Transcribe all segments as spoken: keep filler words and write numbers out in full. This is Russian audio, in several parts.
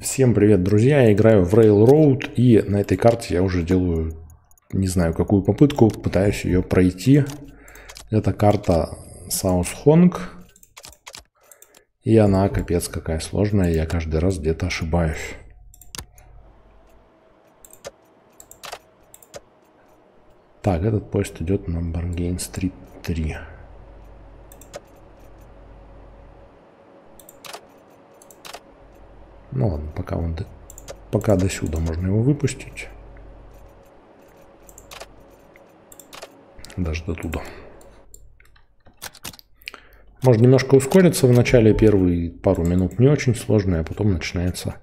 Всем привет, друзья! Я играю в Rail Route, и на этой карте я уже делаю не знаю какую попытку, пытаюсь ее пройти. Это карта South Honk, и она капец какая сложная, я каждый раз где-то ошибаюсь. Так, этот поезд идет на Bargain Street три. Ну ладно, пока, он до... пока до сюда можно его выпустить. Даже до туда. Можно немножко ускориться в начале, первые пару минут не очень сложно, а потом начинается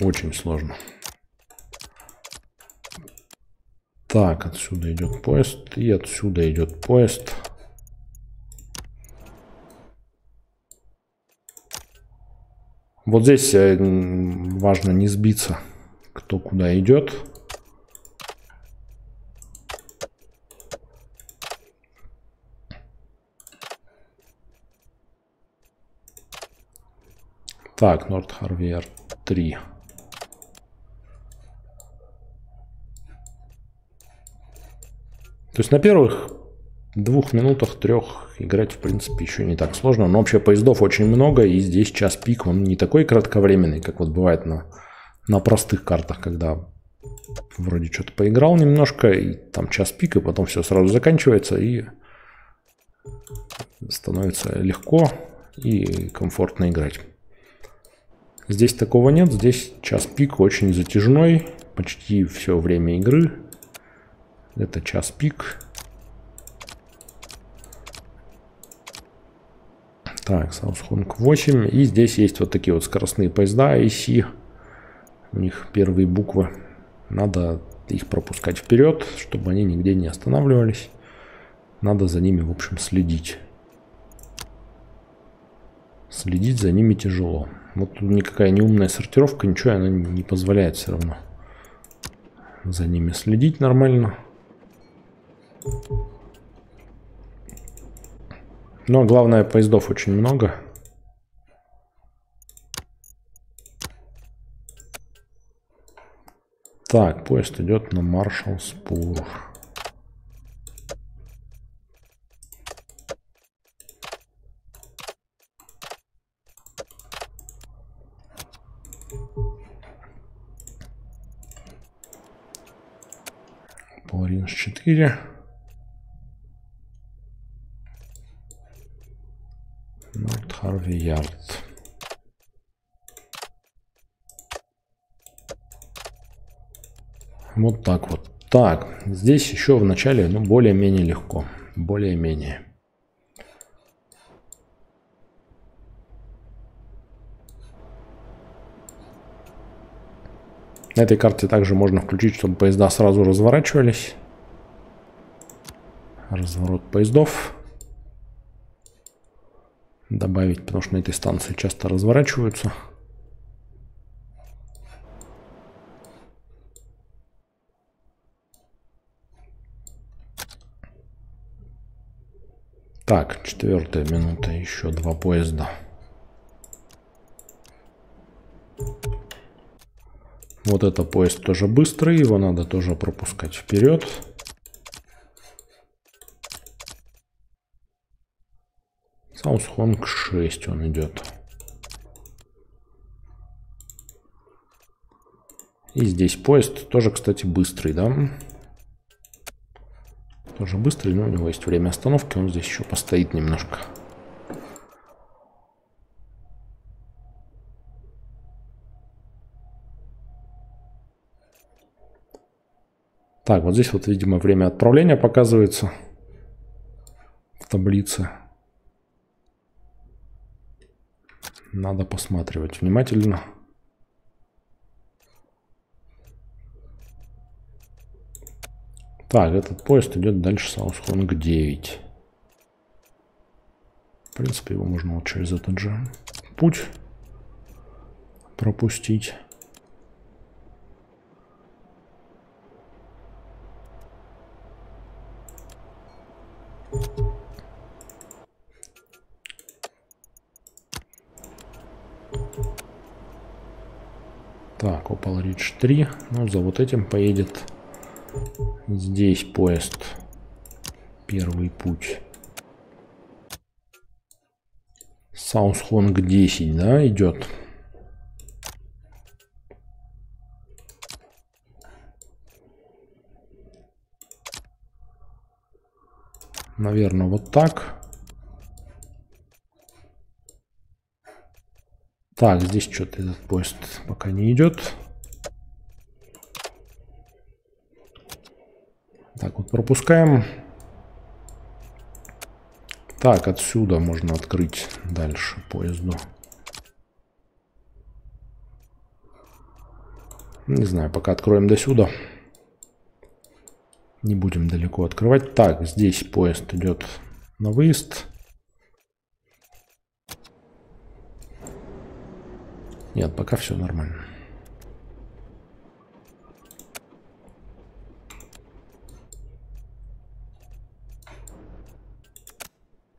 очень сложно. Так, отсюда идет поезд, и отсюда идет поезд. Вот здесь важно не сбиться, кто куда идет. Так, North Harvier три. То есть на первых двух минутах, трех играть, в принципе, еще не так сложно. Но вообще поездов очень много, и здесь час пик, он не такой кратковременный, как вот бывает на, на простых картах, когда вроде что-то поиграл немножко, и там час пик, и потом все сразу заканчивается, и становится легко и комфортно играть. Здесь такого нет, здесь час пик очень затяжной, почти все время игры. Это час пик. Так, South Honk восемь. И здесь есть вот такие вот скоростные поезда ай си. У них первые буквы. Надо их пропускать вперед, чтобы они нигде не останавливались. Надо за ними, в общем, следить. Следить за ними тяжело. Вот тут никакая неумная сортировка, ничего, она не позволяет все равно за ними следить нормально. Но главное, поездов очень много. Так, поезд идет на Маршал Спур. Опал Ринг четыре. Харвиярд. Вот так вот. Так, здесь еще в начале, ну, более-менее легко. Более-менее. На этой карте также можно включить, чтобы поезда сразу разворачивались. Разворот поездов добавить, потому что на этой станции часто разворачиваются. Так, четвертая минута, еще два поезда. Вот это поезд тоже быстрый, его надо тоже пропускать вперед. South Honk шесть он идет. И здесь поезд тоже, кстати, быстрый, да? Тоже быстрый, но у него есть время остановки, он здесь еще постоит немножко. Так, вот здесь вот, видимо, время отправления показывается в таблице. Надо посматривать внимательно. Так, этот поезд идет дальше South Honk девять. В принципе, его можно вот через этот же путь пропустить. Так, Opal Ridge три. Ну, за вот этим поедет здесь поезд. Первый путь. South Honk десять, да, идет. Наверное, вот так. Так, здесь что-то этот поезд пока не идет. Так, вот пропускаем. Так, отсюда можно открыть дальше поезду. Не знаю, пока откроем до сюда. Не будем далеко открывать. Так, здесь поезд идет на выезд. Нет, пока все нормально.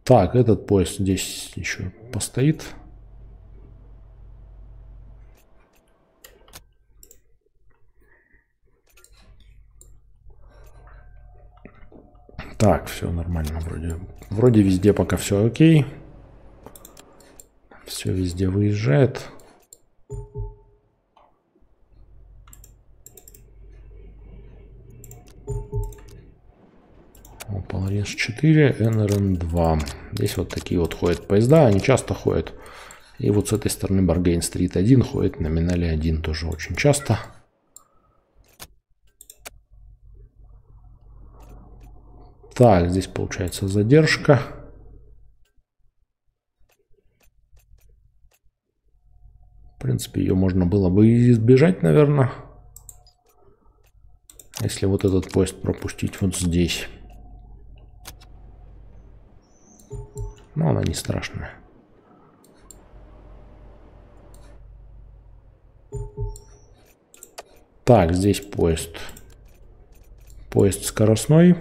Так, этот поезд здесь еще постоит. Так, все нормально вроде. Вроде везде пока все окей. Все везде выезжает. Opal Ridge четыре, эн эр эн два. Здесь вот такие вот ходят поезда. Они часто ходят. И вот с этой стороны Bargain Street один ходит. На Минали один тоже очень часто. Так, здесь получается задержка. В принципе, ее можно было бы избежать, наверное. Если вот этот поезд пропустить вот здесь. Но она не страшная. Так, здесь поезд. Поезд скоростной.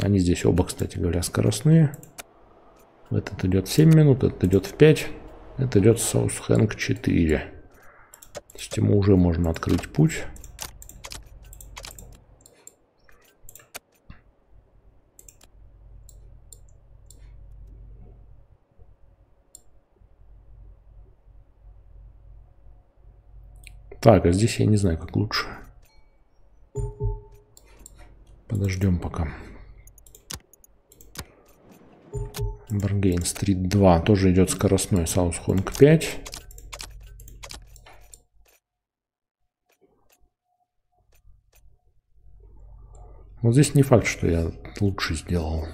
Они здесь оба, кстати говоря, скоростные. Этот идет семь минут, этот идет в пять. Это идет South Honk четыре. То есть ему уже можно открыть путь. Так, а здесь я не знаю, как лучше. Подождем пока. Bargain Street два. Тоже идет скоростной. South Honk пять. Вот здесь не факт, что я лучше сделал.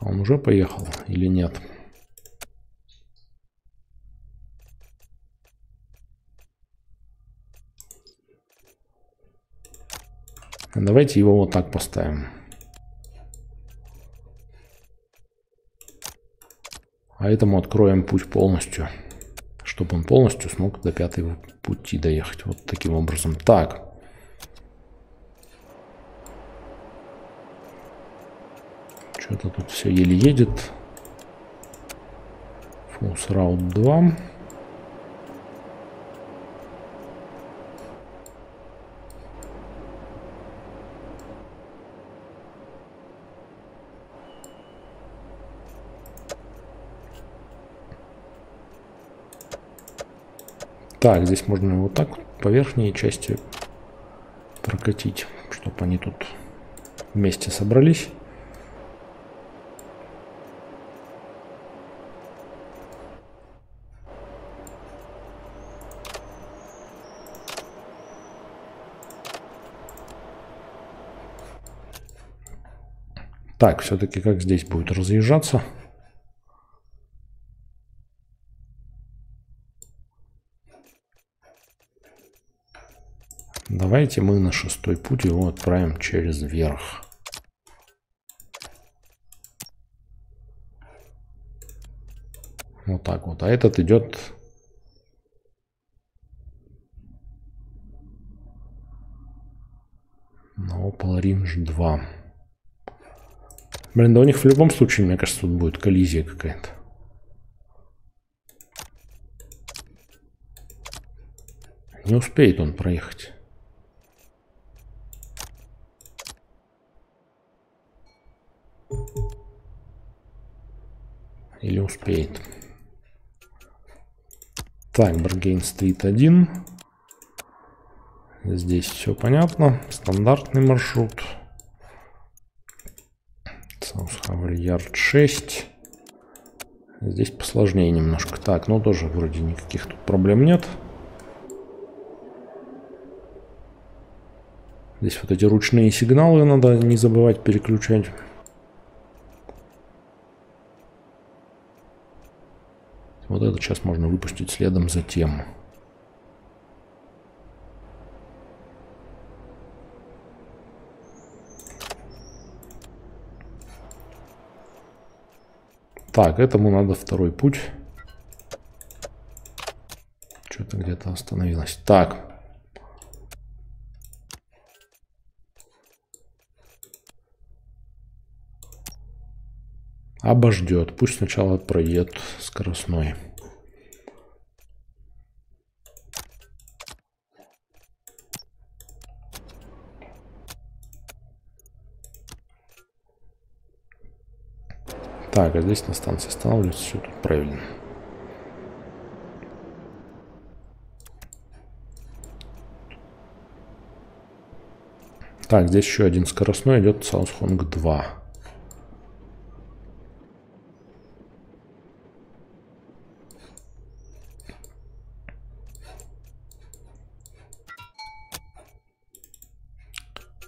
Он уже поехал или нет? Давайте его вот так поставим. А этому откроем путь полностью, чтобы он полностью смог до пятого пути доехать. Вот таким образом. Так. Что-то тут все еле едет. Falls Road два. Так, здесь можно вот так по верхней части прокатить, чтобы они тут вместе собрались. Так, все-таки как здесь будет разъезжаться? Давайте мы на шестой путь его отправим через верх. Вот так вот. А этот идет... на Opal Ridge два. Блин, да у них в любом случае, мне кажется, тут будет коллизия какая-то. Не успеет он проехать. Или успеет. Так, Bargain Street один. Здесь все понятно. Стандартный маршрут. South Harveyard шесть. Здесь посложнее немножко. Так, но тоже вроде никаких тут проблем нет. Здесь вот эти ручные сигналы надо не забывать переключать. Вот это сейчас можно выпустить следом за тем. Так, этому надо второй путь. Что-то где-то остановилось. Так. Обождет. Пусть сначала проедет скоростной. Так, а здесь на станции останавливается. Все тут правильно. Так, здесь еще один скоростной идет. South Honk два.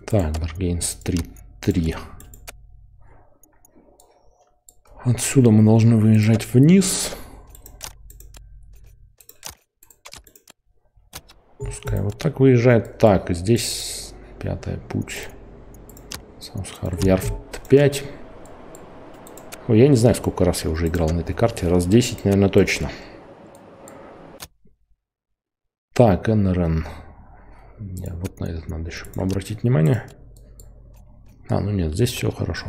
Так, Bargain Street три. Отсюда мы должны выезжать вниз. Пускай вот так выезжает. Так, здесь пятый путь. South Harvier пять. Ой, я не знаю, сколько раз я уже играл на этой карте. Раз десять, наверное, точно. Так, эн эр эн. Вот на этот надо еще обратить внимание. А, ну нет, здесь все хорошо.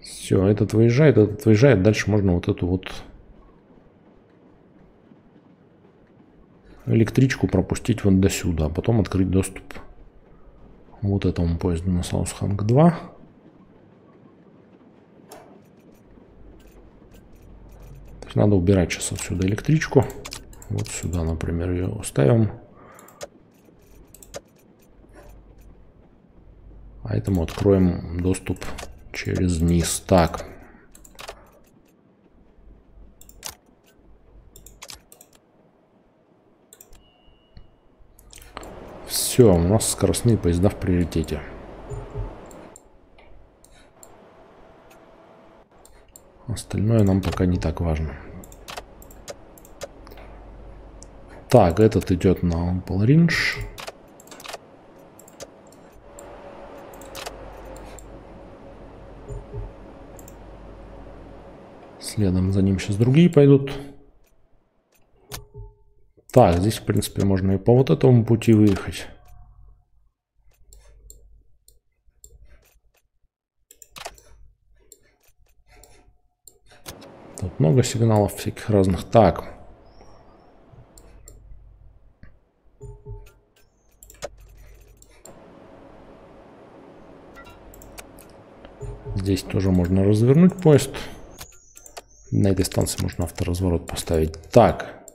Все, этот выезжает, этот выезжает. Дальше можно вот эту вот электричку пропустить вот до сюда. А потом открыть доступ вот этому поезду на South Honk два. Надо убирать сейчас отсюда электричку. Вот сюда, например, ее ставим. А этому откроем доступ через низ. Так. Все, у нас скоростные поезда в приоритете. Остальное нам пока не так важно. Так, этот идет на Opal Ring. Следом за ним сейчас другие пойдут. Так, здесь, в принципе, можно и по вот этому пути выехать. Тут много сигналов всяких разных. Так. Здесь тоже можно развернуть поезд. На этой станции можно авторазворот поставить. Так.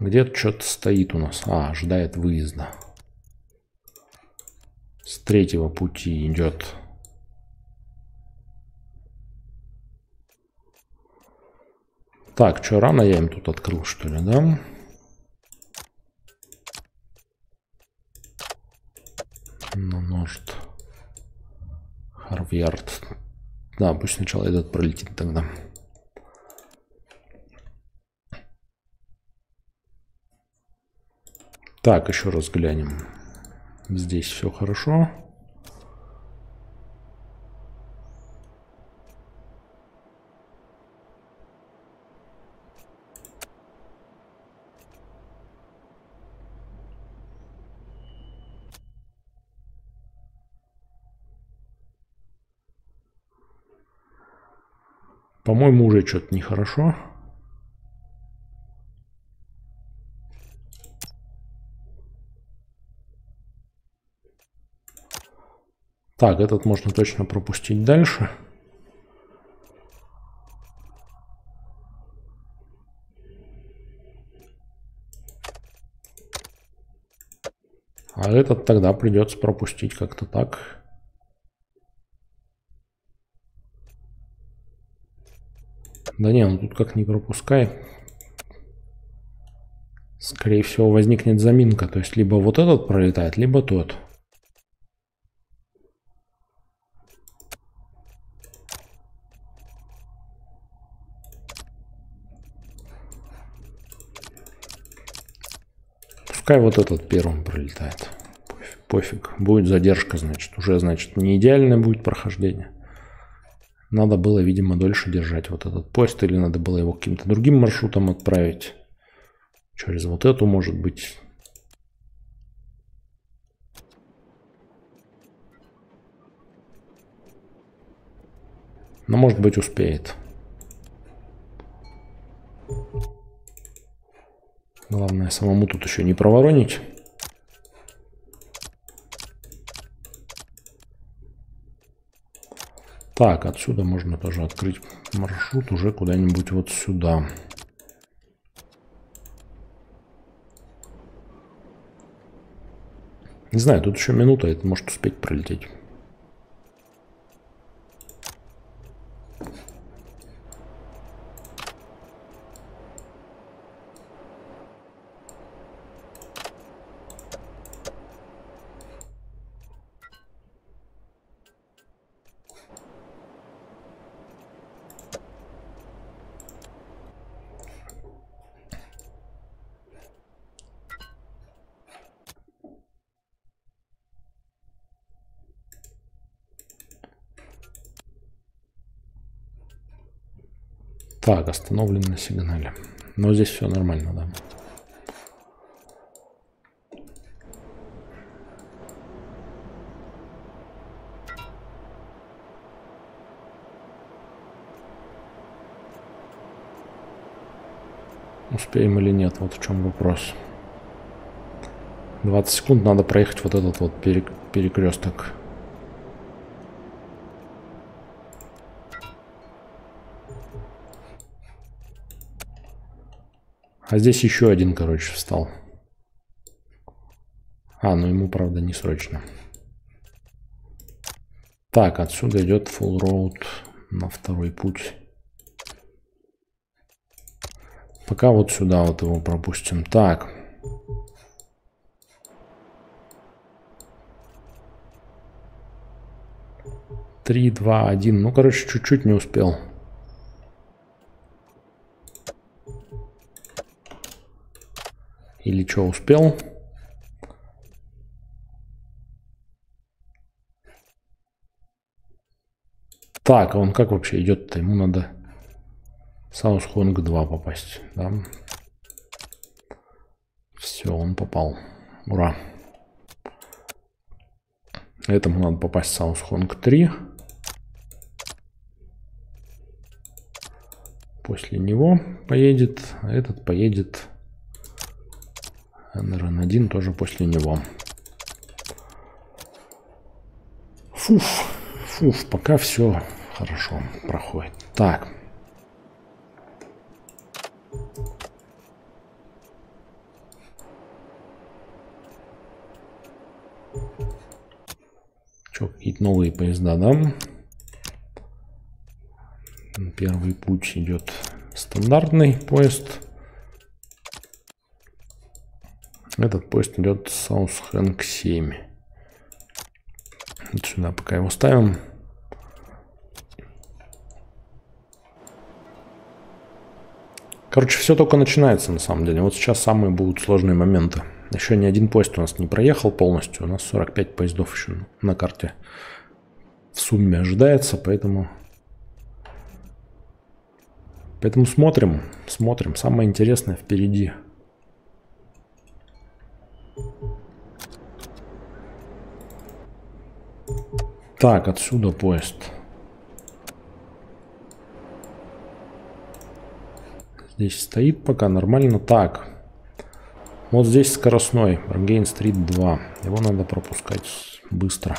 Где-то что-то стоит у нас. А, ожидает выезда. С третьего пути идет... Так, что, рано я им тут открыл, что ли, да? Ну, North Harvier. Да, пусть сначала этот пролетит тогда. Так, еще раз глянем. Здесь все хорошо. По-моему, уже что-то нехорошо. Так, этот можно точно пропустить дальше. А этот тогда придется пропустить как-то так. Да не, ну тут как не пропускай. Скорее всего возникнет заминка. То есть либо вот этот пролетает, либо тот. Пускай вот этот первым пролетает. Пофиг, пофиг. Будет задержка, значит. Уже, значит, не идеальное будет прохождение. Надо было, видимо, дольше держать вот этот поезд. Или надо было его каким-то другим маршрутом отправить. Через вот эту, может быть. Но, может быть, успеет. Главное, самому тут еще не проворонить. Так, отсюда можно тоже открыть маршрут уже куда-нибудь вот сюда. Не знаю, тут еще минута, это может успеть пролететь. Так, остановлен на сигнале. Но здесь все нормально, да. Успеем или нет, вот в чем вопрос. двадцать секунд надо проехать вот этот вот перек- перекресток. А здесь еще один, короче, встал. А, ну ему, правда, не срочно. Так, отсюда идет Falls Road на второй путь. Пока вот сюда вот его пропустим. Так. три, два, один. Ну, короче, чуть-чуть не успел. Или что, успел? Так, а он как вообще идет-то? Ему надо в South Honk два попасть. Да? Все, он попал. Ура. Этому надо попасть в South Honk три. После него поедет, а этот поедет... эн эр эн один тоже после него. Фуф, фуф, пока все хорошо проходит. Так. Че, какие-то новые поезда, да? Первый путь идет стандартный поезд. Этот поезд идет South Honk семь. Вот сюда пока его ставим. Короче, все только начинается на самом деле. Вот сейчас самые будут сложные моменты. Еще ни один поезд у нас не проехал полностью. У нас сорок пять поездов еще на карте в сумме ожидается, поэтому... Поэтому смотрим, смотрим. Самое интересное впереди. Так, отсюда поезд. Здесь стоит пока нормально. Так. Вот здесь скоростной. Bargain Street два. Его надо пропускать быстро.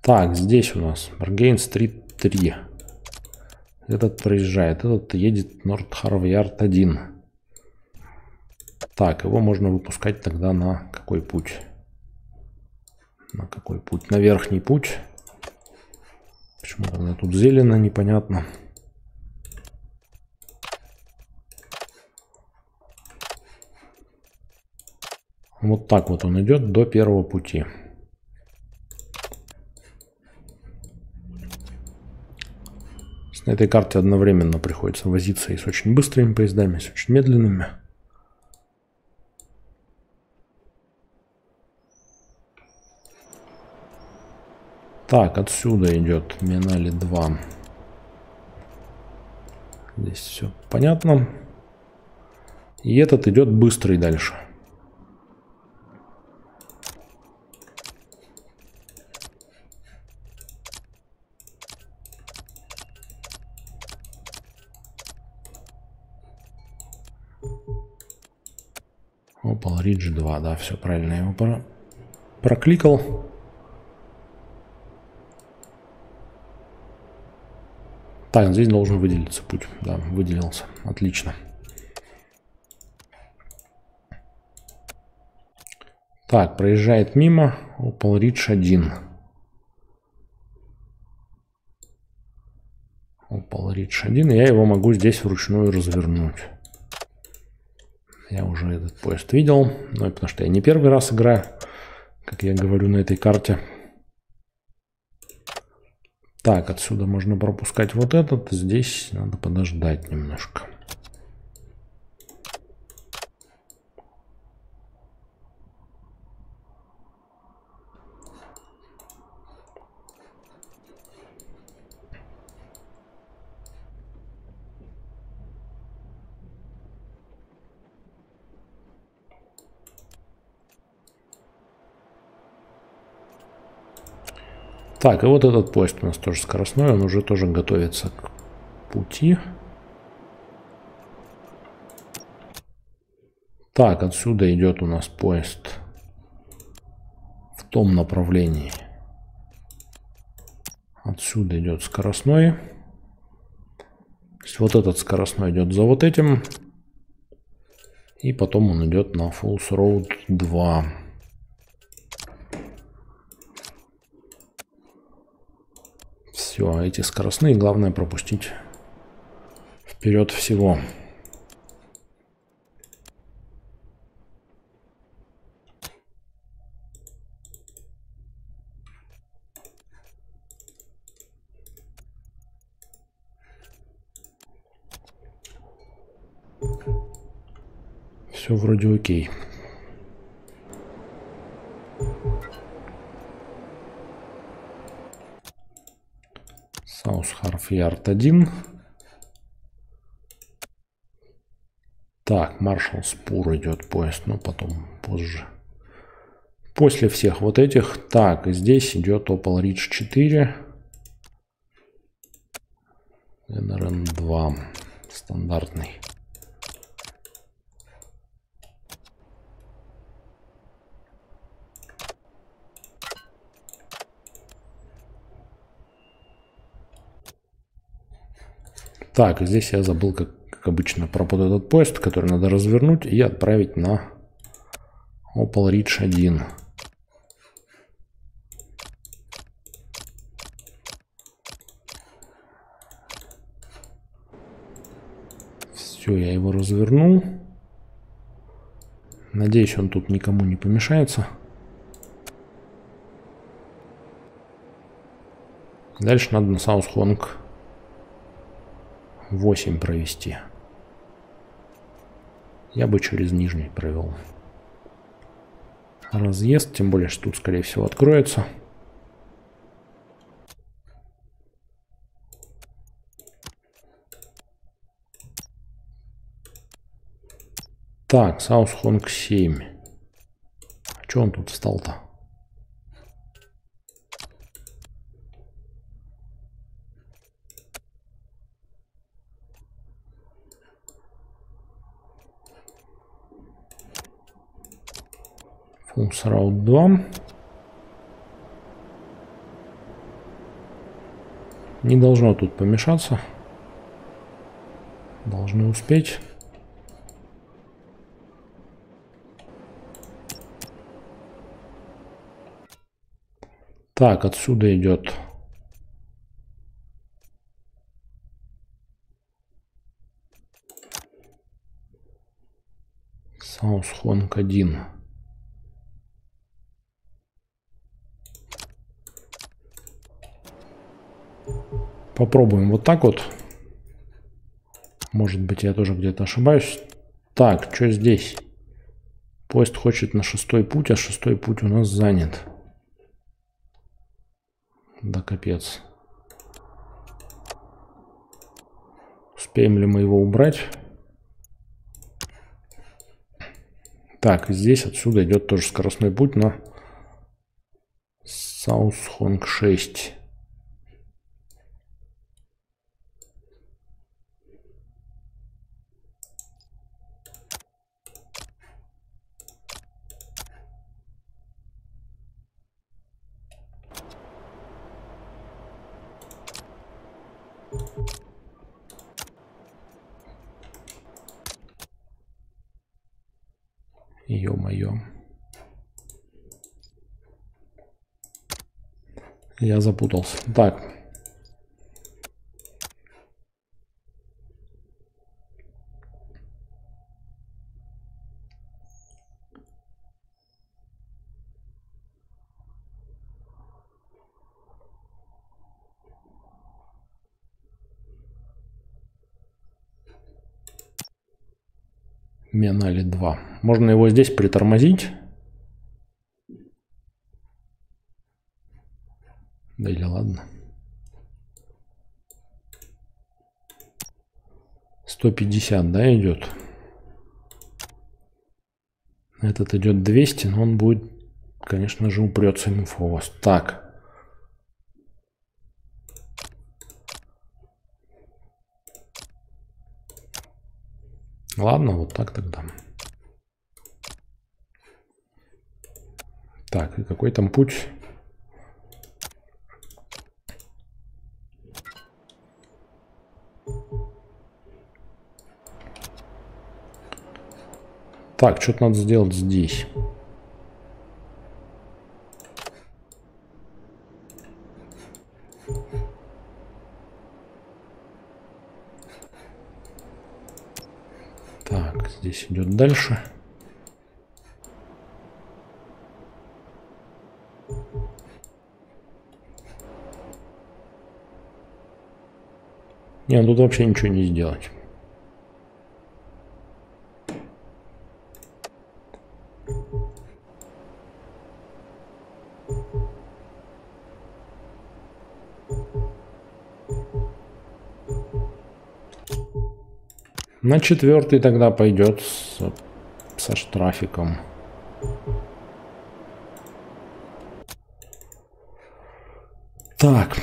Так, здесь у нас Bargain Street три. Этот проезжает. Этот едет North Harviard один. Так, его можно выпускать тогда на какой путь? На какой путь? На верхний путь. Почему-то она тут зелено, непонятно. Вот так вот он идет до первого пути. С этой карте одновременно приходится возиться и с очень быстрыми поездами, и с очень медленными. Так, отсюда идет Минали два. Здесь все понятно. И этот идет быстрый дальше. Opal Ridge два, да, все правильно, я его прокликал. Так, здесь должен выделиться путь. Да, выделился. Отлично. Так, проезжает мимо Opal Ridge один. Opal Ridge один. Я его могу здесь вручную развернуть. Я уже этот поезд видел. Ну, потому что я не первый раз играю, как я говорю, на этой карте. Так, отсюда можно пропускать вот этот. Здесь надо подождать немножко. Так, и вот этот поезд у нас тоже скоростной, он уже тоже готовится к пути. Так, отсюда идет у нас поезд в том направлении. Отсюда идет скоростной. То есть вот этот скоростной идет за вот этим. И потом он идет на Falls Road два. Все, эти скоростные, главное пропустить вперед всего. Все вроде окей. South Harviard один. Так, Marshall Spur идет поезд, но потом позже. После всех вот этих. Так, и здесь идет Opal Ridge четыре. эн эр эн два. Стандартный. Так, здесь я забыл, как, как обычно, про вот этот поезд, который надо развернуть и отправить на Opal Ridge один. Все, я его развернул. Надеюсь, он тут никому не помешается. Дальше надо на South Honk восемь провести. Я бы через нижний провел разъезд, тем более что тут скорее всего откроется. Так, South Honk семь. А что он тут встал-то? Falls Road два. Не должно тут помешаться. Должны успеть. Так, отсюда идет South Honk один. Попробуем вот так вот. Может быть, я тоже где-то ошибаюсь. Так, что здесь? Поезд хочет на шестой путь, а шестой путь у нас занят. Да капец. Успеем ли мы его убрать? Так, здесь отсюда идет тоже скоростной путь на South Honk шесть. Ё-моё. Я запутался. Так. Минали два. Можно его здесь притормозить. Да или ладно. сто пятьдесят, да, идет? Этот идет двести, но он будет, конечно же, упрется ему в хвост. Так. Ладно, вот так тогда. Так, и какой там путь? Так, что-то надо сделать здесь. Здесь идет дальше. Не, ну тут вообще ничего не сделать. На четвертый тогда пойдет с, со штрафиком. Так.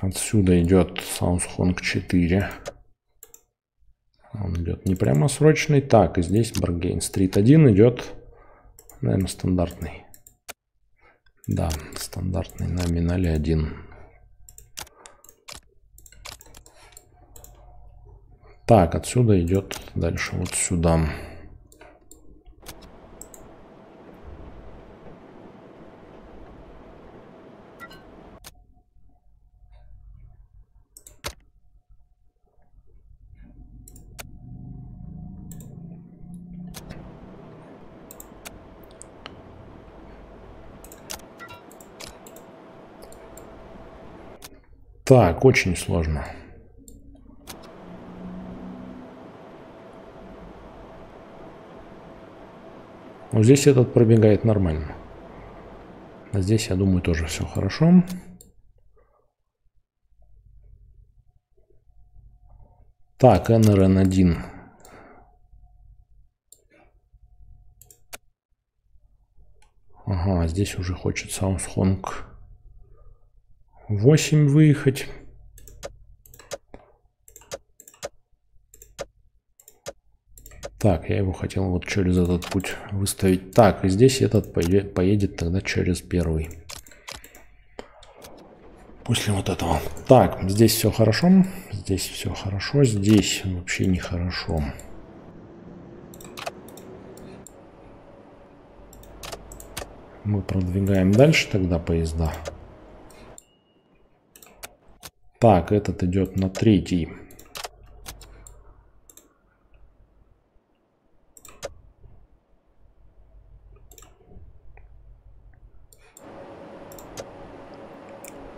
Отсюда идет South Honk четыре. Он идет не прямо срочный. Так, и здесь Bargain Street один идет, наверное, стандартный. Да, стандартный на Минали один. Так, отсюда идет дальше вот сюда. Так, очень сложно. Но здесь этот пробегает нормально. А здесь, я думаю, тоже все хорошо. Так, эн эр эн один. Ага, здесь уже хочет South Honk восемь выехать. Так, я его хотел вот через этот путь выставить. Так, и здесь этот поедет тогда через первый. После вот этого. Так, здесь все хорошо. Здесь все хорошо. Здесь вообще нехорошо. Мы продвигаем дальше тогда поезда. Так, этот идет на третий.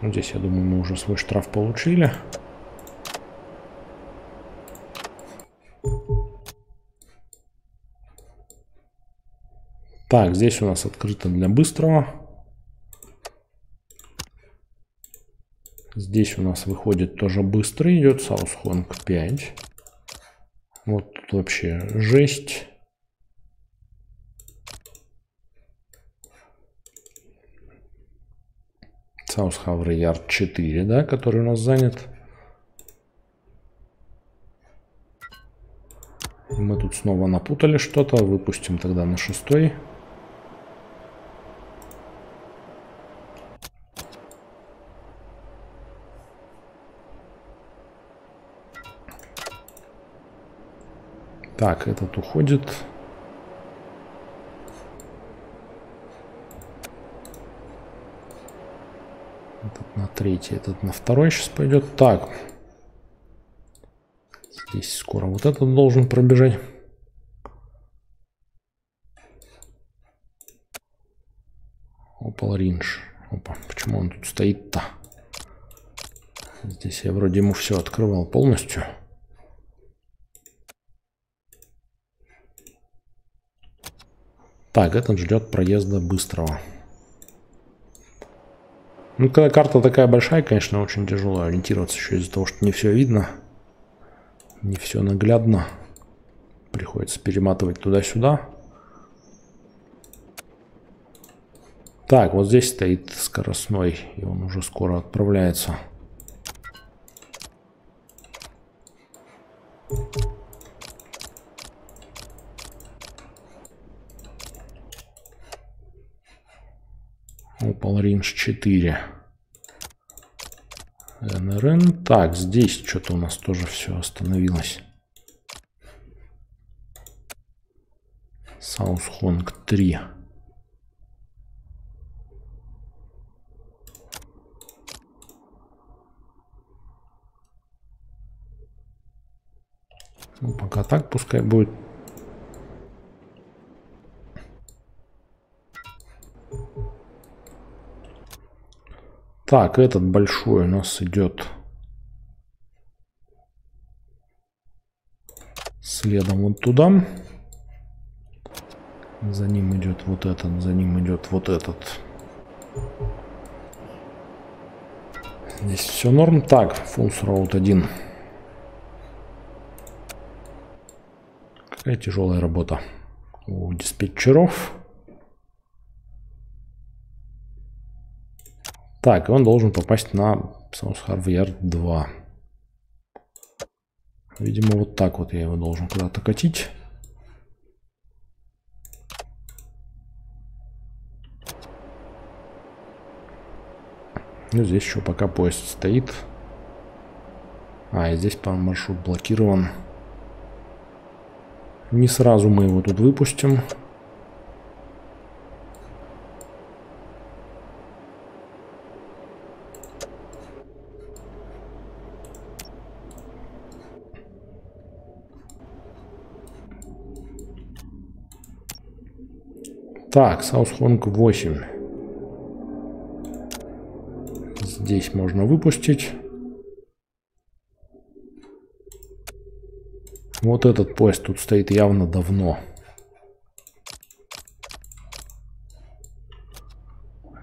Здесь, я думаю, мы уже свой штраф получили. Так, здесь у нас открыто для быстрого. Здесь у нас выходит тоже быстрый. Идет South Honk пять. Вот тут вообще жесть. South Harveyard четыре, да, который у нас занят. Мы тут снова напутали что-то. Выпустим тогда на шестой. Так, этот уходит. Этот на третий, этот на второй сейчас пойдет. Так. Здесь скоро вот этот должен пробежать. Opal Ring. Опа, почему он тут стоит-то? Здесь я вроде ему все открывал полностью. Так, этот ждет проезда быстрого. Ну, когда карта такая большая, конечно, очень тяжело ориентироваться еще из-за того, что не все видно. Не все наглядно. Приходится перематывать туда-сюда. Так, вот здесь стоит скоростной, и он уже скоро отправляется. Opal Ring четыре. эн эр эн. Так, здесь что-то у нас тоже все остановилось. South Honk три. Ну, пока так пускай будет. Так, этот большой у нас идет следом вот туда. За ним идет вот этот, за ним идет вот этот. Здесь все норм. Так, Falls Road один. Какая тяжелая работа у диспетчеров. Так, он должен попасть на South Harvier два. Видимо, вот так вот я его должен куда-то катить. Ну, здесь еще пока поезд стоит. А, и здесь, по-моему, маршрут блокирован. Не сразу мы его тут выпустим. Так, South Honk восемь. Здесь можно выпустить. Вот этот поезд тут стоит явно давно.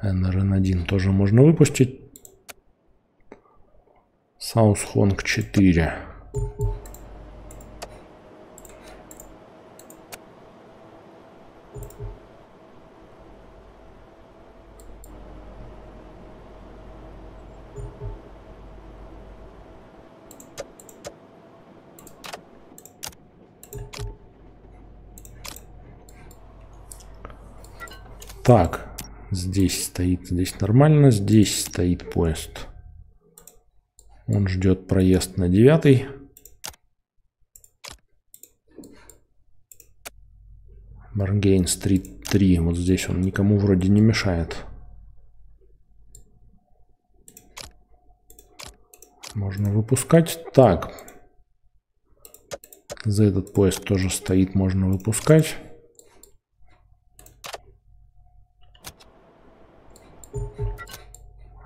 эн эр эн один тоже можно выпустить. South Honk четыре. Так, здесь стоит, здесь нормально, здесь стоит поезд. Он ждет проезд на девятый. Bargain Street три. Вот здесь он никому вроде не мешает. Можно выпускать. Так. За этот поезд тоже стоит. Можно выпускать.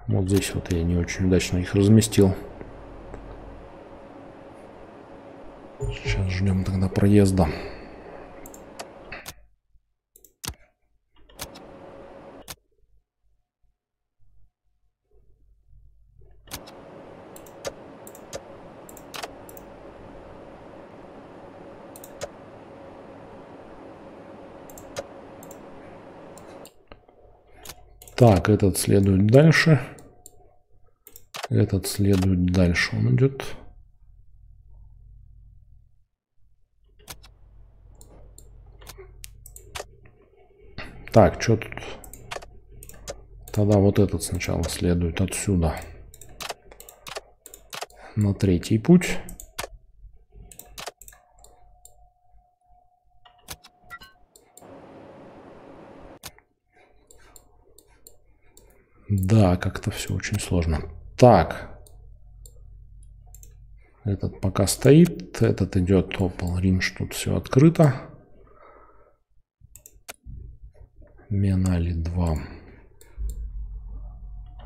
Вот здесь вот я не очень удачно их разместил. Сейчас ждем тогда проезда. Так, этот следует дальше. Этот следует дальше. Он идет. Так, что тут? Тогда вот этот сначала следует отсюда. На третий путь. Да, как-то все очень сложно. Так. Этот пока стоит. Этот идет Opal Ring. Тут все открыто. Минали два.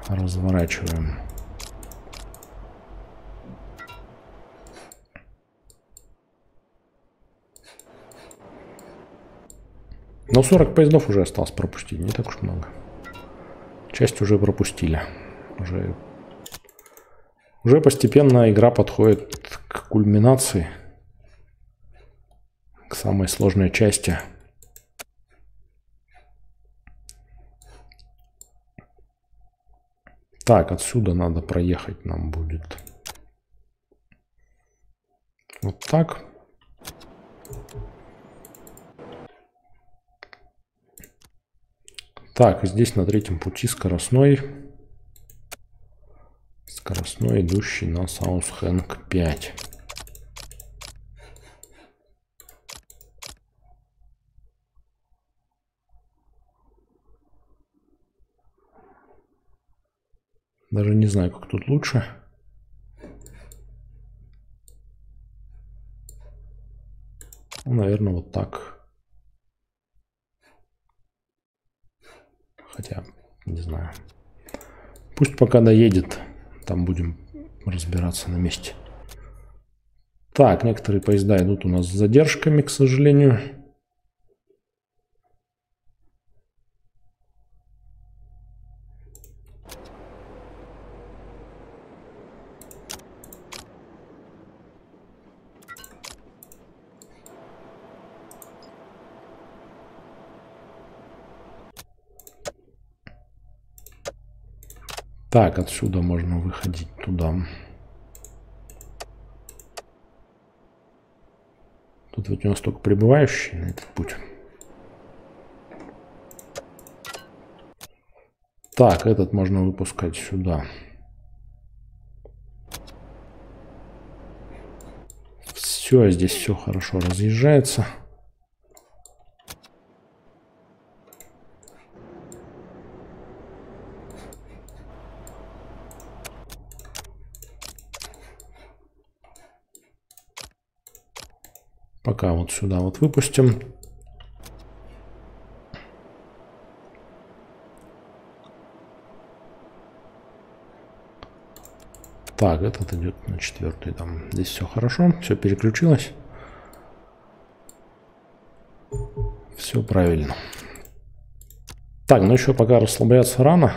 Разворачиваем. Но сорок поездов уже осталось пропустить. Не так уж много. Часть уже пропустили. Уже, уже постепенно игра подходит к кульминации. К самой сложной части. Так, отсюда надо проехать нам будет. Вот так. Так, здесь на третьем пути скоростной. Скоростной, идущий на South Honk пять. Даже не знаю, как тут лучше. Ну, наверное, вот так. Хотя, не знаю. Пусть пока доедет. Там будем разбираться на месте. Так, некоторые поезда идут у нас с задержками, к сожалению. Так, отсюда можно выходить туда. Тут ведь у нас только прибывающие на этот путь. Так, этот можно выпускать сюда. Все, здесь все хорошо разъезжается. Пока вот сюда вот выпустим. Так, этот идет на четвертый. Там здесь все хорошо, все переключилось. Все правильно. Так, ну еще пока расслабляться рано.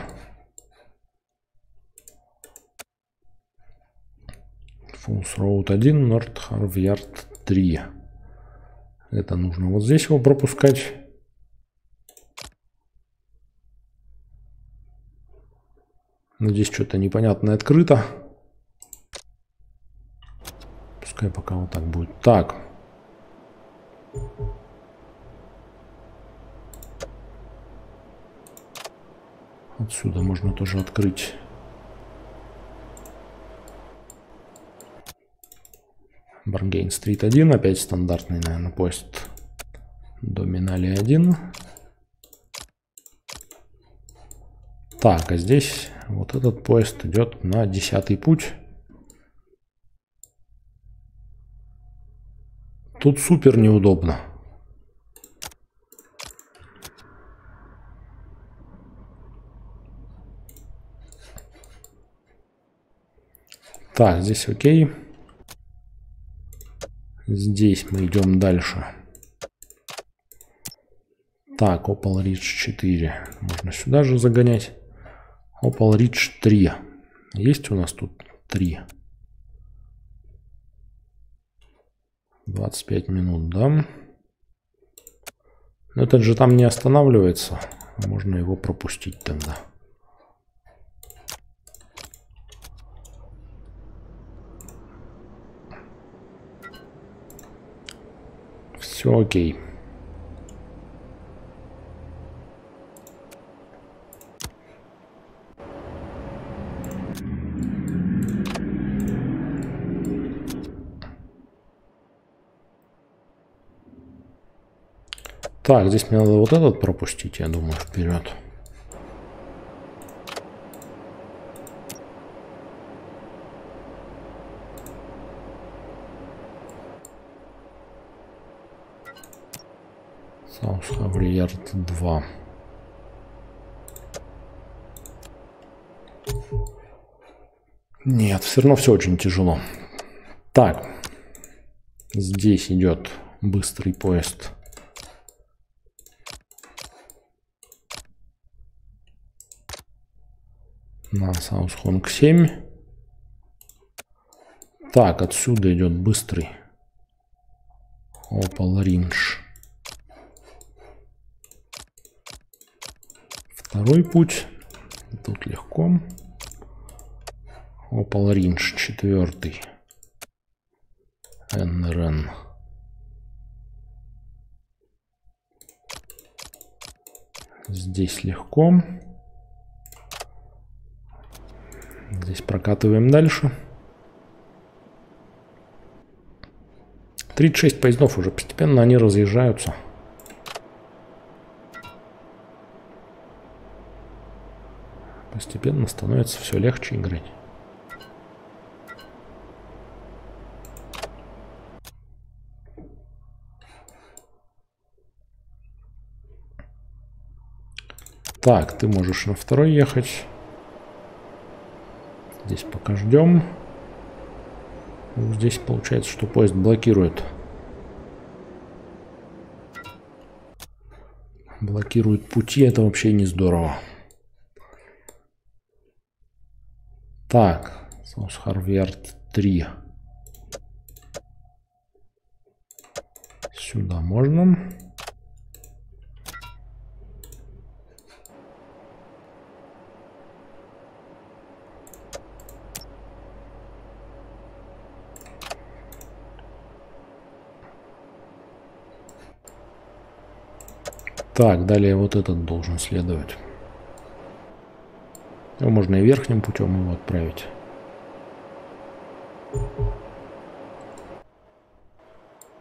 Falls Road один, North Harviard три. Это нужно вот здесь его пропускать. Но здесь что-то непонятное открыто. Пускай пока вот так будет. Так. Отсюда можно тоже открыть. Bargain Street один, опять стандартный, наверное, поезд до Минали один. Так, а здесь вот этот поезд идет на десятый путь. Тут супер неудобно. Так, здесь окей. Здесь мы идем дальше. Так, Opal Ridge четыре. Можно сюда же загонять. Opal Ridge три. Есть у нас тут три. двадцать пять минут, да? Но этот же там не останавливается. Можно его пропустить тогда. Все окей. Так, здесь мне надо вот этот пропустить, я думаю, вперед. South Harviard два. Нет, все равно все очень тяжело. Так, здесь идет быстрый поезд. На South Honk семь. Так, отсюда идет быстрый Opal Ring. Второй путь. Тут легко. Opal Ring четвертый. эн эр эн. Здесь легко. Здесь прокатываем дальше. тридцать шесть поездов уже. Постепенно они разъезжаются. Постепенно становится все легче играть. Так, ты можешь на второй ехать. Здесь пока ждем. Здесь получается, что поезд блокирует. Блокирует пути. Это вообще не здорово. Так. South Harviard три. Сюда можно. Так, далее вот этот должен следовать. Его можно и верхним путем его отправить.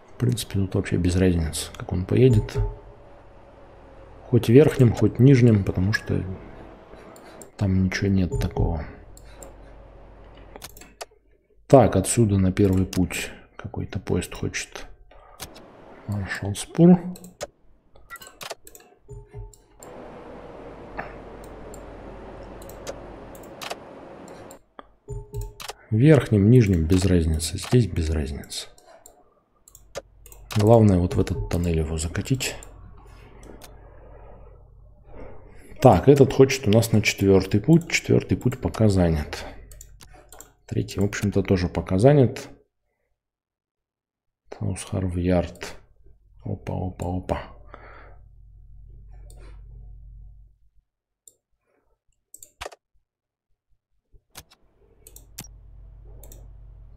В принципе, тут вообще без разницы, как он поедет. Хоть верхним, хоть нижним, потому что там ничего нет такого. Так, отсюда на первый путь какой-то поезд хочет. Маршал Спур. Верхним, нижним без разницы. Здесь без разницы. Главное вот в этот тоннель его закатить. Так, этот хочет у нас на четвертый путь. Четвертый путь пока занят. Третий, в общем-то, тоже пока занят. South Harviard. Опа, опа, опа.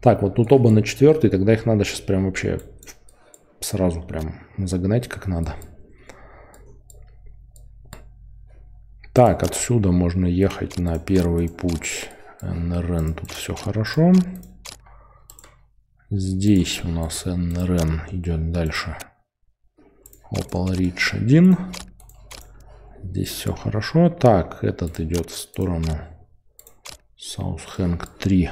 Так, вот тут оба на четвертый, тогда их надо сейчас прям вообще сразу прям загнать как надо. Так, отсюда можно ехать на первый путь эн эр эн. Тут все хорошо. Здесь у нас эн эр эн идет дальше. Opal Ridge один. Здесь все хорошо. Так, этот идет в сторону South Honk три.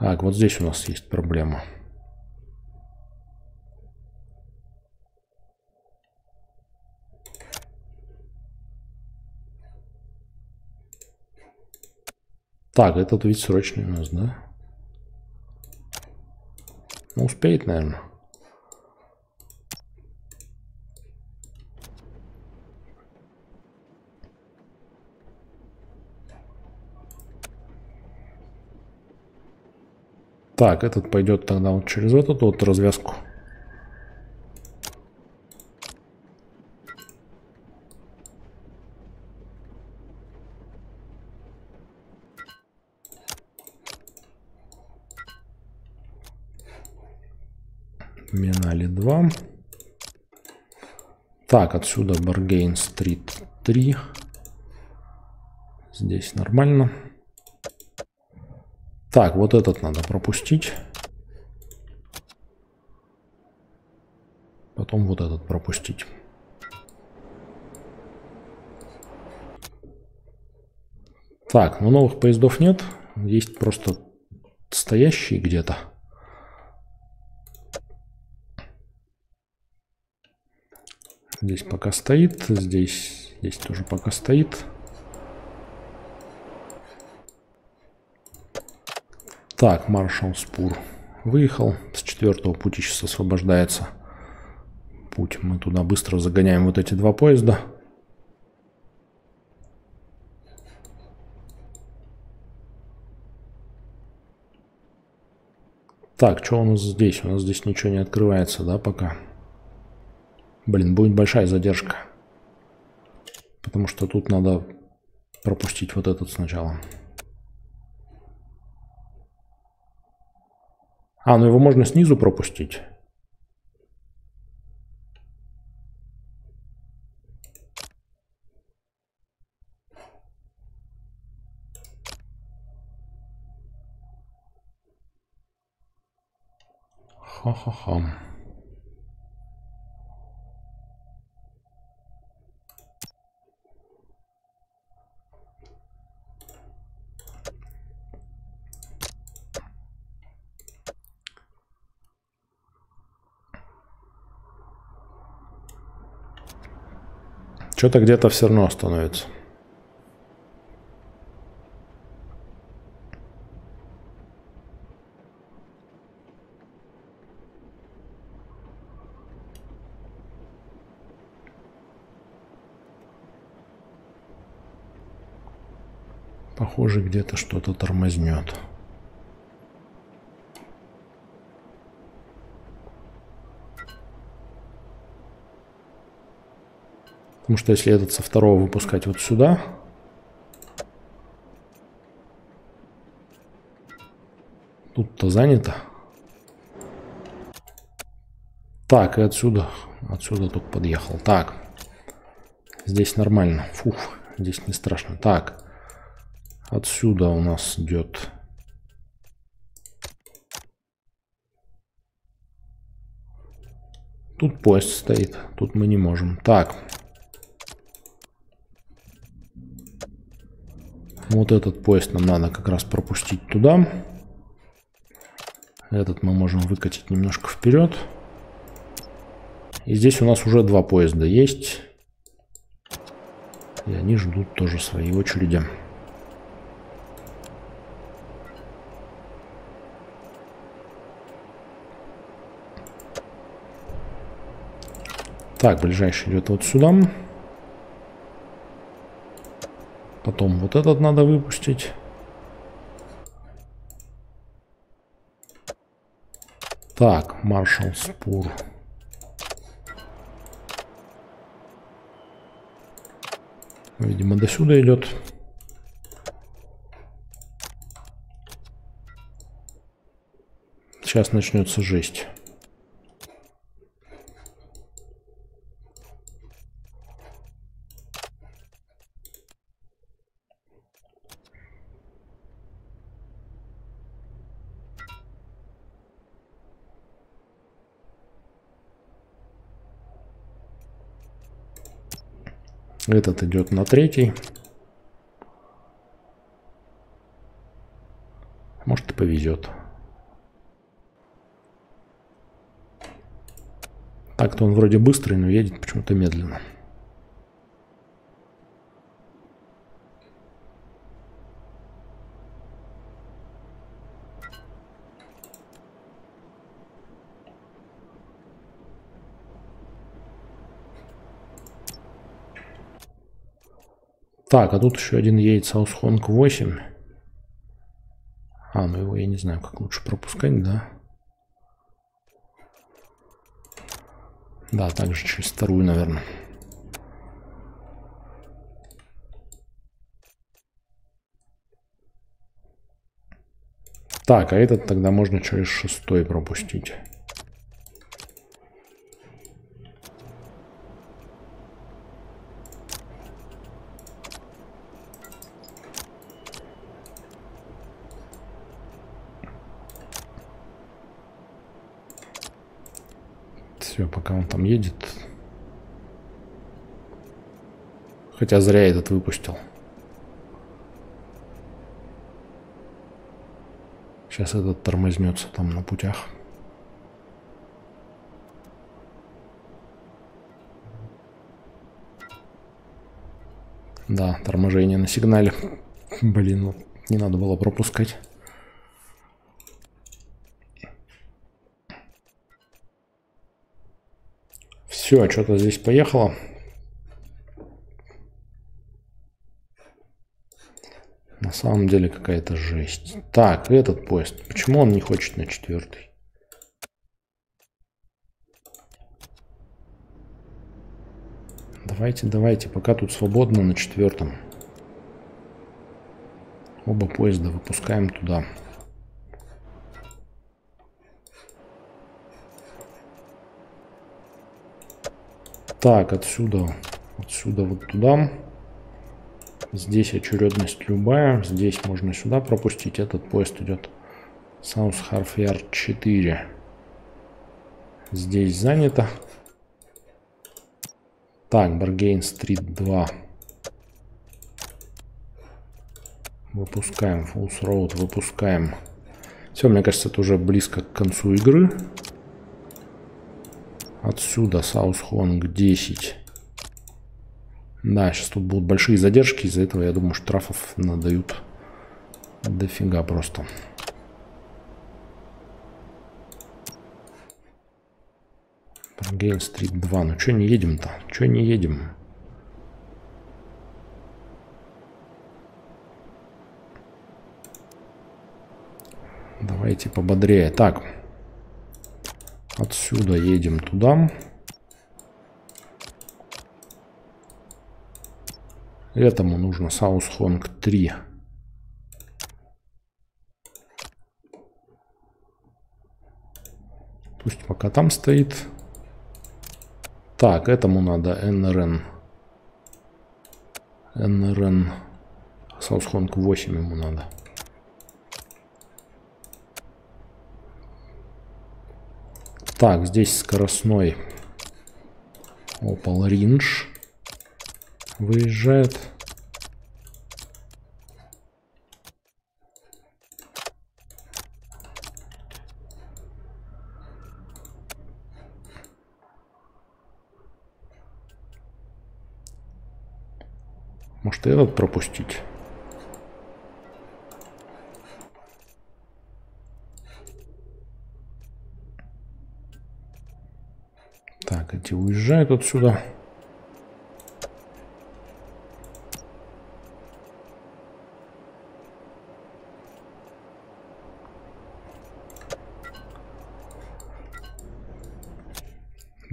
Так, вот здесь у нас есть проблема. Так, этот ведь срочный у нас, да? Ну, успеет, наверное. Так, этот пойдет тогда вот через вот эту вот развязку. Минали два. Так, отсюда Bargain Street три. Здесь нормально. Так, вот этот надо пропустить. Потом вот этот пропустить. Так, ну новых поездов нет. Есть просто стоящие где-то. Здесь пока стоит, здесь, здесь тоже пока стоит. Так, Маршал Спур выехал. С четвертого пути сейчас освобождается путь. Мы туда быстро загоняем вот эти два поезда. Так, что у нас здесь? У нас здесь ничего не открывается, да, пока? Блин, будет большая задержка. Потому что тут надо пропустить вот этот сначала. А, ну его можно снизу пропустить. Ха-ха-ха. Что-то где-то все равно остановится. Похоже, где-то что-то тормознет. Потому что если этот со второго выпускать вот сюда, тут-то занято. Так, и отсюда, отсюда только подъехал. Так, здесь нормально. Фух, здесь не страшно. Так, отсюда у нас идет тут поезд стоит, тут мы не можем. Так. Вот этот поезд нам надо как раз пропустить туда. Этот мы можем выкатить немножко вперед. И здесь у нас уже два поезда есть. И они ждут тоже своей очереди. Так, ближайший идет вот сюда. Потом вот этот надо выпустить. Так, Маршал Спур. Видимо, до сюда идет. Сейчас начнется жесть. Этот идет на третий. Может, и повезет. Так-то он вроде быстрый, но едет почему-то медленно. Так, а тут еще один едет South Honk восемь. А, ну его я не знаю, как лучше пропускать, да? Да, также через вторую, наверное. Так, а этот тогда можно через шестой пропустить. Все, пока он там едет. Хотя зря этот выпустил. Сейчас этот тормознется там на путях. Да, торможение на сигнале. Блин, вот не надо было пропускать. Все, что-то здесь поехало. На самом деле какая-то жесть. Так, этот поезд. Почему он не хочет на четвертый? Давайте, давайте. Пока тут свободно на четвертом. Оба поезда выпускаем туда. Так, отсюда, отсюда вот туда. Здесь очередность любая. Здесь можно сюда пропустить. Этот поезд идет South Harvier четыре. Здесь занято. Так, Bargain Street два. Выпускаем. Falls Road выпускаем. Все, мне кажется, это уже близко к концу игры. Отсюда South Honk десять. Да, сейчас тут будут большие задержки. Из-за этого, я думаю, штрафов надают дофига просто. Bargain Street два. Ну что не едем-то? Что не едем? Давайте пободрее. Так. Отсюда едем туда. Этому нужно South Honk три. Пусть пока там стоит. Так, этому надо эн эр эн. эн эр эн. South Honk восемь ему надо. Так, здесь скоростной Opal Ridge выезжает. Может, и этот пропустить? Так, эти уезжают отсюда.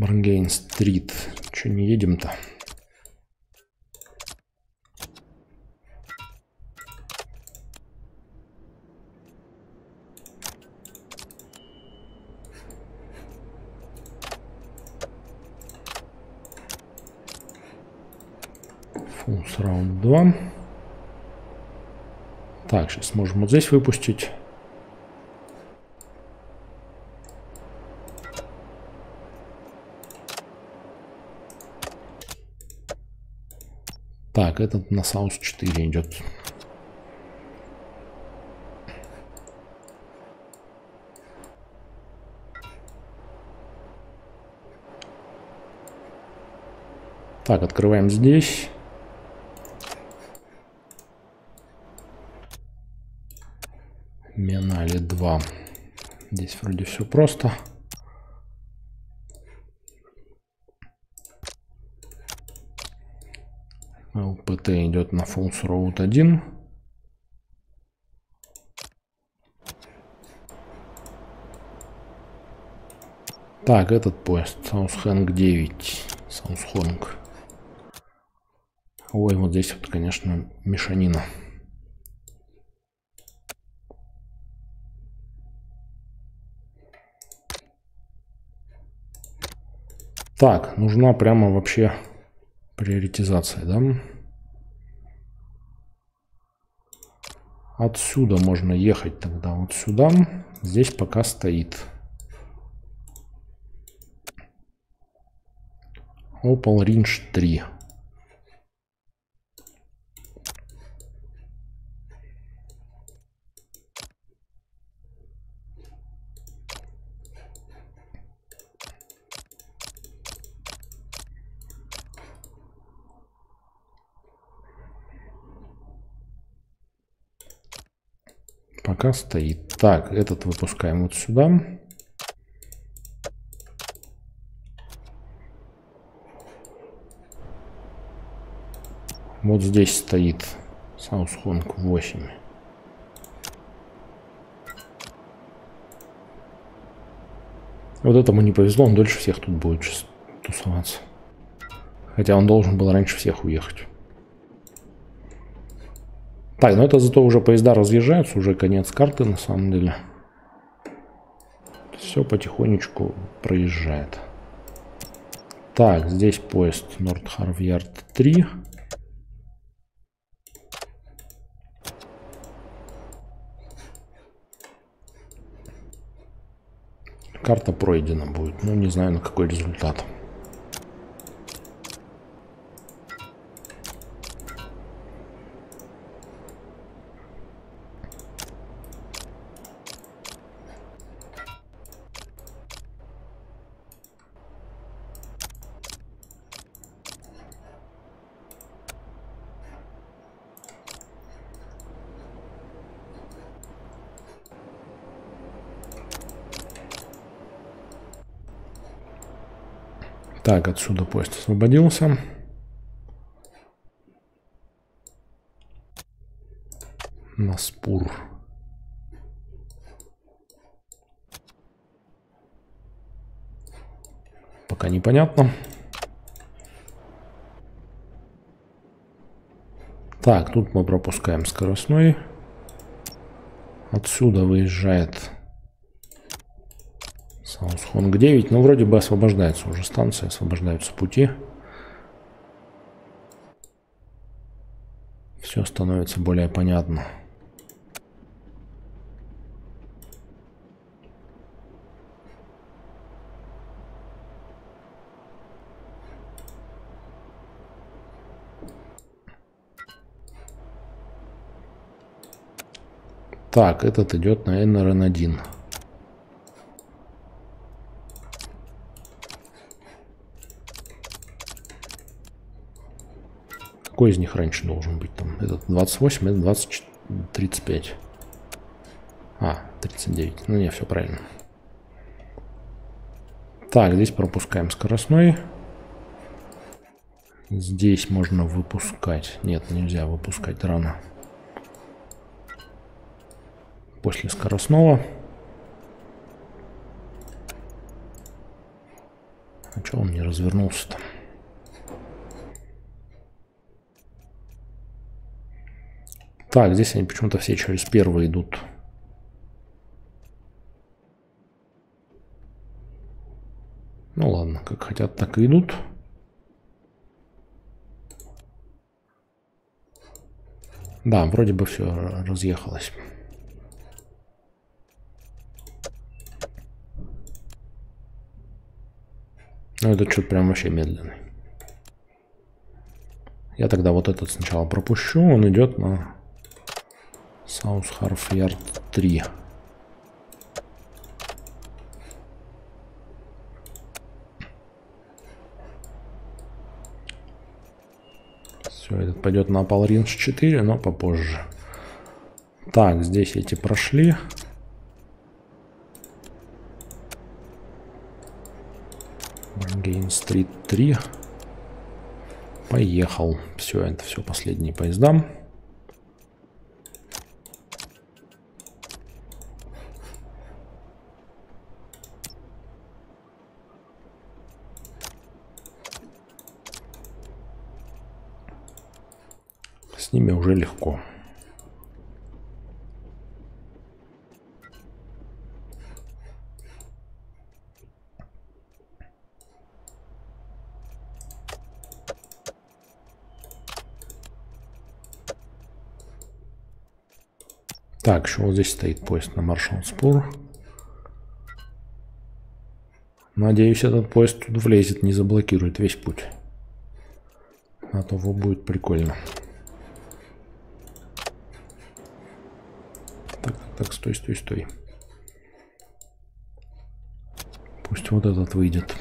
Bargain Street. Че не едем-то? Falls Road два. Так, сейчас можем вот здесь выпустить. Так, этот на Саус четыре идет. Так, открываем здесь. Минали два. Здесь вроде все просто. ЛПТ идет на Фоллс Роуд один. Так, этот поезд. Саус Хонк девять. South Honk. Ой, вот здесь вот, конечно, мешанина. Так, нужна прямо вообще приоритизация, да? Отсюда можно ехать тогда вот сюда. Здесь пока стоит. Опал Ридж три. Пока стоит. Так, этот выпускаем вот сюда. Вот здесь стоит Саус Хонк восемь. Вот этому не повезло, он дольше всех тут будет сейчас тусоваться. Хотя он должен был раньше всех уехать. Так, но это зато уже поезда разъезжаются, уже конец карты на самом деле. Все потихонечку проезжает. Так, здесь поезд Норт Харвиард три. Карта пройдена будет, но не знаю, на какой результат. Так, отсюда поезд освободился. На Спур. Пока непонятно. Так, тут мы пропускаем скоростной. Отсюда выезжает... Саус Хонк девять, но ну, вроде бы освобождается уже станция, освобождаются пути. Все становится более понятно. Так, этот идет на Эн Эр Эн один. Какой из них раньше должен быть там? Этот двадцать восемь, это двадцать, тридцать пять. А, тридцать девять. Ну не, все правильно. Так, здесь пропускаем скоростной. Здесь можно выпускать. Нет, нельзя выпускать рано. После скоростного. А что он не развернулся-то? Так, здесь они почему-то все через первые идут. Ну ладно, как хотят, так и идут. Да, вроде бы все разъехалось. Но этот что-то прям вообще медленный. Я тогда вот этот сначала пропущу. Он идет на South Harvier три. Все, этот пойдет на Opal Ring четыре, но попозже. Так, здесь эти прошли. Bargain Street три. Поехал. Все, это все последние поезда. С ними уже легко. Так, еще вот здесь стоит поезд на Маршал Спур. Надеюсь, этот поезд тут влезет, не заблокирует весь путь. А то будет прикольно. Так, так, стой, стой, стой. Пусть вот этот выйдет.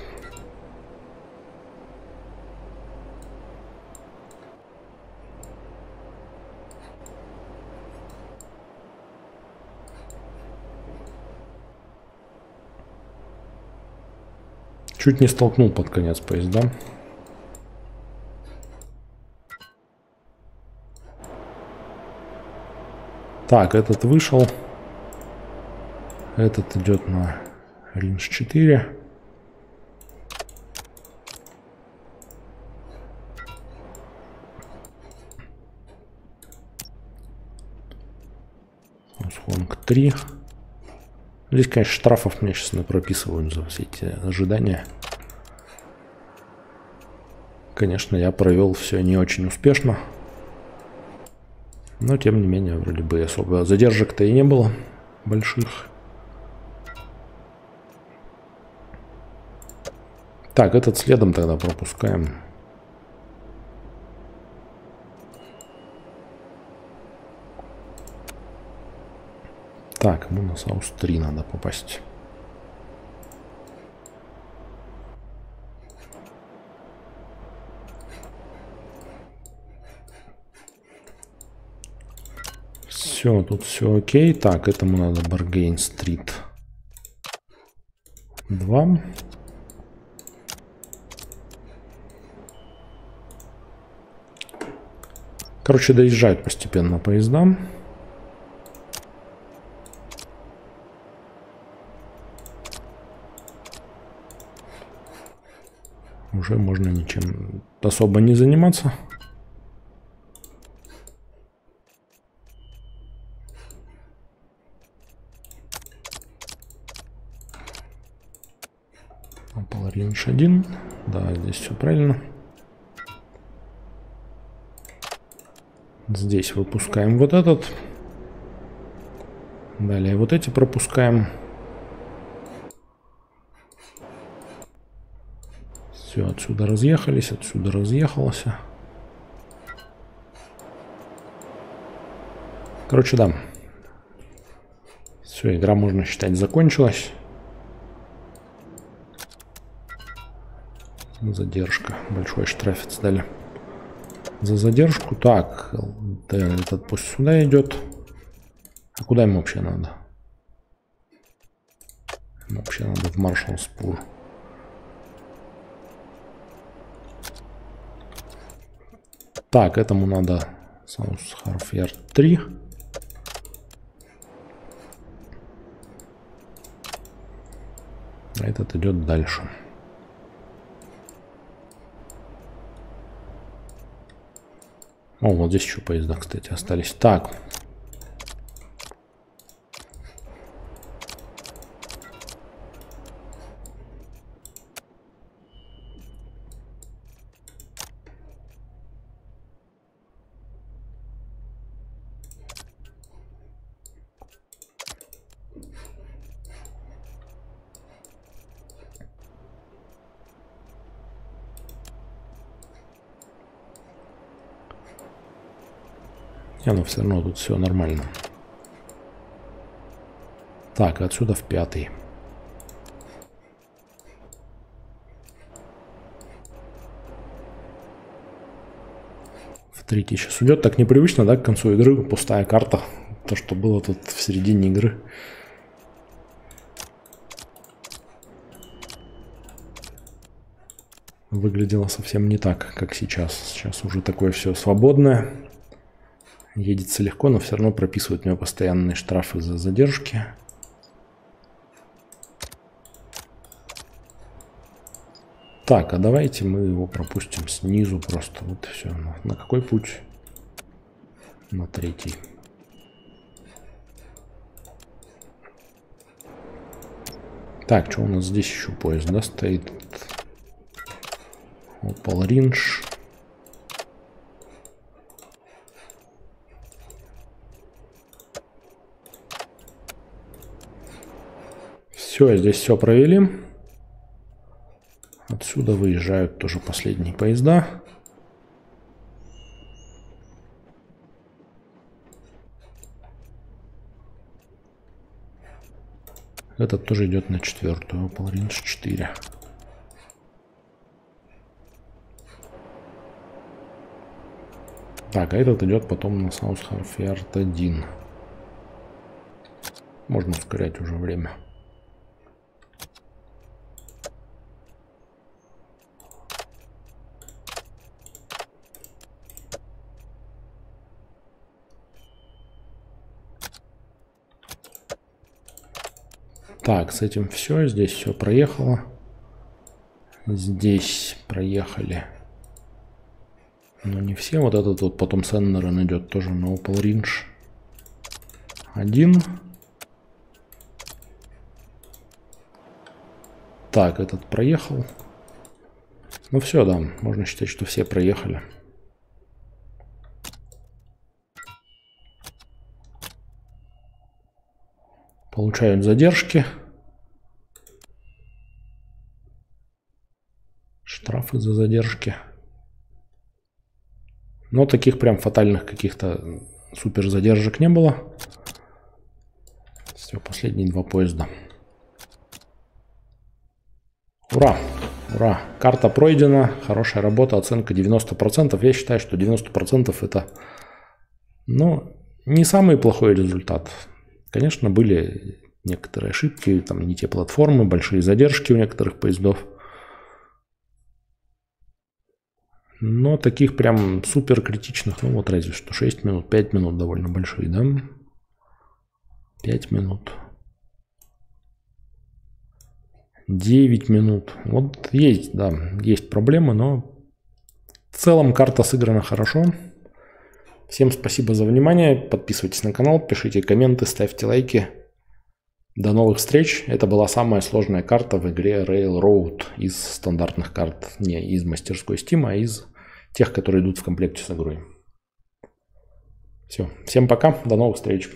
Чуть не столкнул под конец поезда. Так, этот вышел. Этот идет на Ринж четыре. Хонг три. Здесь, конечно, штрафов мне сейчас напрописывают за все эти ожидания. Конечно, я провел все не очень успешно. Но, тем не менее, вроде бы особо задержек-то и не было больших. Так, этот следом тогда пропускаем. Так, ему на Саус три надо попасть. Все, тут все окей. Так, этому надо Bargain Street два. Короче, доезжают постепенно поезда. Уже можно ничем особо не заниматься. Opal Ring один. Да, здесь все правильно. Здесь выпускаем вот этот. Далее вот эти пропускаем. Все, отсюда разъехались, отсюда разъехался. Короче, да. Все, игра, можно считать, закончилась. Задержка. Большой штрафец дали за задержку. Так, да, этот пусть сюда идет. А куда им вообще надо? Им вообще надо в Маршал Спур. Так, этому надо South Harvier три. А этот идет дальше. О, вот здесь еще поезда, кстати, остались. Так. И оно все равно тут все нормально. Так, отсюда в пятый. В третий сейчас уйдет. Так непривычно, да, к концу игры. Пустая карта. То, что было тут в середине игры. Выглядело совсем не так, как сейчас. Сейчас уже такое все свободное. Едется легко, но все равно прописывают мне постоянные штрафы за задержки. Так, а давайте мы его пропустим снизу просто. Вот все. На какой путь? На третий. Так, что у нас здесь еще поезд, да, стоит? Opal Ring. Все, здесь все провели. Отсюда выезжают тоже последние поезда. Этот тоже идет на четвертую. Opal Ring четыре. Так, а этот идет потом на South Harviard один. Можно ускорять уже время. Так, с этим все. Здесь все проехало. Здесь проехали. Но не все. Вот этот вот потом с эн эр эн идет тоже на Opal Ring один. Так, этот проехал. Ну все, да. Можно считать, что все проехали. Получают задержки. Штрафы за задержки. Но таких прям фатальных каких-то супер задержек не было. Все, последние два поезда. Ура! Ура! Карта пройдена. Хорошая работа. Оценка девяносто процентов. Я считаю, что девяносто процентов это, ну, не самый плохой результат. Конечно, были некоторые ошибки. Там не те платформы, большие задержки у некоторых поездов. Но таких прям супер критичных, ну вот разве что шесть минут, пять минут довольно большие, да? пять минут. девять минут. Вот есть, да, есть проблемы, но в целом карта сыграна хорошо. Всем спасибо за внимание. Подписывайтесь на канал, пишите комменты, ставьте лайки. До новых встреч. Это была самая сложная карта в игре Rail Route из стандартных карт. Не из мастерской Steam, а из тех, которые идут в комплекте с игрой. Все. Всем пока. До новых встреч.